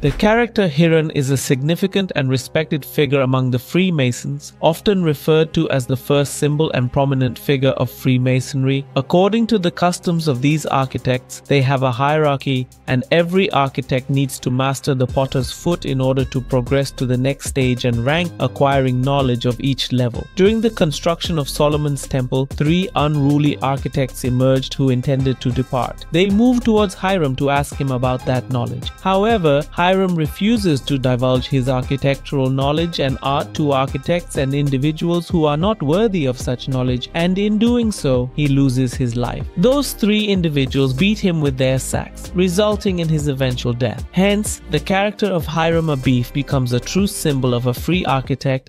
The character Hiram is a significant and respected figure among the Freemasons, often referred to as the first symbol and prominent figure of Freemasonry. According to the customs of these architects, they have a hierarchy, and every architect needs to master the potter's foot in order to progress to the next stage and rank, acquiring knowledge of each level. During the construction of Solomon's Temple, three unruly architects emerged who intended to depart. They moved towards Hiram to ask him about that knowledge. However, Hiram refuses to divulge his architectural knowledge and art to architects and individuals who are not worthy of such knowledge, and in doing so, he loses his life. Those three individuals beat him with their sacks, resulting in his eventual death. Hence, the character of Hiram Abiff becomes a true symbol of a free architect